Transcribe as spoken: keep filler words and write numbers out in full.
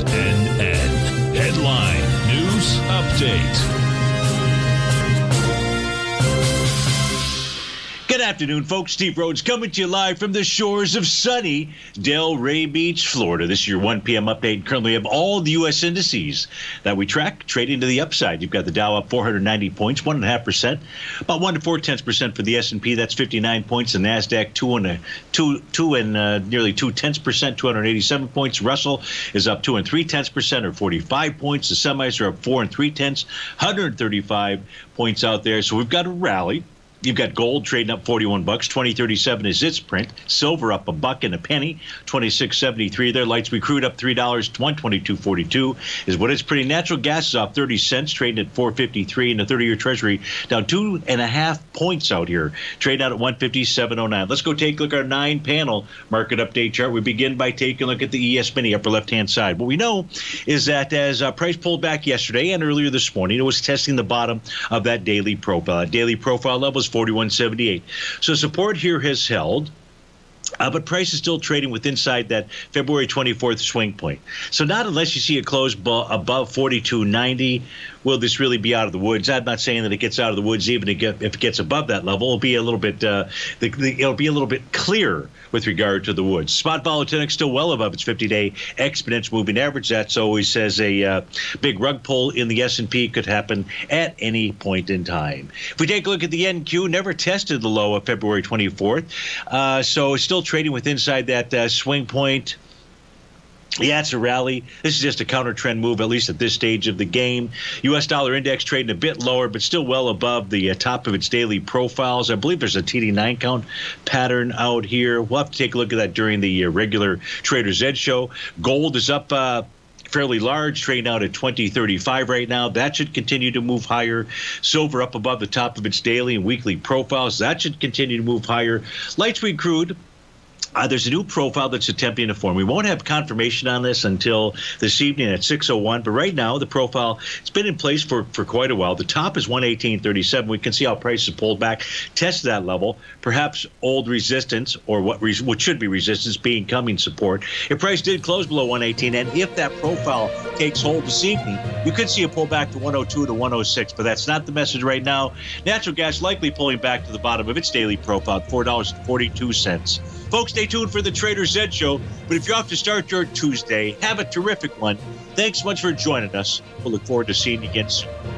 F N N Headline News Update. Good afternoon, folks. Steve Rhodes coming to you live from the shores of sunny Delray Beach, Florida. This is your one p m update. Currently, of all the U S indices that we track, trading to the upside. You've got the Dow up four hundred ninety points, one and a half percent, about one to four tenths percent for the S and P. That's fifty-nine points. The Nasdaq two and a two two and uh, nearly two tenths percent, two hundred eighty-seven points. Russell is up two and three tenths percent, or forty-five points. The semis are up four and three tenths, one hundred thirty-five points out there. So we've got a rally. You've got gold trading up forty-one bucks. twenty thirty-seven is its print. Silver up a buck and a penny. twenty-six seventy-three there. Lights we crude up three dollars. one twenty-two forty-two is what it's pretty. Natural gas is off thirty cents, trading at four fifty-three. And the thirty-year Treasury down two and a half points out here, trading out at one fifty-seven oh nine. Let's go take a look at our nine-panel market update chart. We begin by taking a look at the E S mini upper left-hand side. What we know is that as uh, price pulled back yesterday and earlier this morning, it was testing the bottom of that daily profile. Daily profile level is forty-one seventy-eight. So support here has held, uh, but price is still trading with inside that February twenty-fourth swing point. So not unless you see a close above forty-two ninety will this really be out of the woods. I'm not saying that it gets out of the woods. Even if it gets above that level, it'll be a little bit uh, the, the, it'll be a little bit clearer with regard to the woods. Spot volatility still well above its fifty-day exponential moving average. That's always says a uh, big rug pull in the S and P could happen at any point in time. If we take a look at the N Q, never tested the low of February twenty-fourth, uh, so still trading with inside that uh, swing point. Yeah, it's a rally. This is just a counter-trend move, at least at this stage of the game. U S dollar index trading a bit lower, but still well above the uh, top of its daily profiles. I believe there's a T D nine count pattern out here. We'll have to take a look at that during the uh, regular Trader's Edge show. Gold is up uh, fairly large, trading out at twenty thirty-five right now. That should continue to move higher. Silver up above the top of its daily and weekly profiles. That should continue to move higher. Light sweet crude. Uh, there's a new profile that's attempting to form. We won't have confirmation on this until this evening at six oh one. But right now, the profile, it's been in place for, for quite a while. The top is one eighteen thirty-seven. We can see how price has pulled back, tested that level. Perhaps old resistance, or what, re what should be resistance, being coming support. If price did close below one eighteen, and if that profile takes hold this evening, you could see a pullback to one oh two to one oh six. But that's not the message right now. Natural gas likely pulling back to the bottom of its daily profile, four dollars and forty-two cents. Folks, stay tuned for the Trader's Edge Show. But if you're off to start your Tuesday, have a terrific one. Thanks so much for joining us. We'll look forward to seeing you again soon.